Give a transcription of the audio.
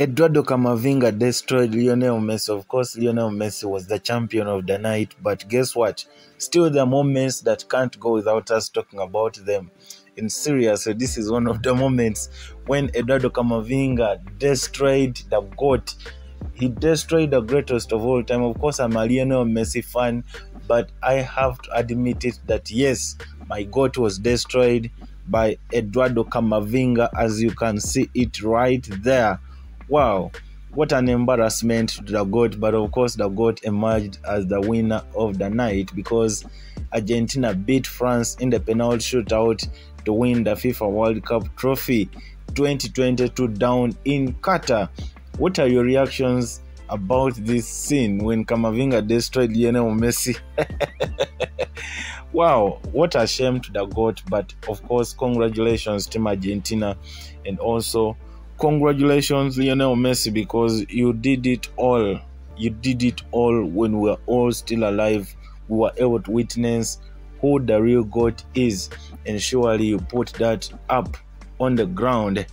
Eduardo Camavinga destroyed Lionel Messi. Of course, Lionel Messi was the champion of the night, but guess what? Still there are moments that can't go without us talking about them in Syria. So this is one of the moments when Eduardo Camavinga destroyed the GOAT. He destroyed the greatest of all time. Of course, I'm a Lionel Messi fan, but I have to admit it that yes, my GOAT was destroyed by Eduardo Camavinga, as you can see it right there. Wow, what an embarrassment to the GOAT, but of course the GOAT emerged as the winner of the night because Argentina beat France in the penalty shootout to win the FIFA World Cup trophy 2022 down in Qatar. What are your reactions about this scene when Camavinga destroyed Lionel Messi? Wow, what a shame to the GOAT, but of course congratulations Team Argentina, and also congratulations Lionel Messi, because you did it all. You did it all when we were all still alive. We were able to witness who the real GOAT is, and surely you put that up on the ground.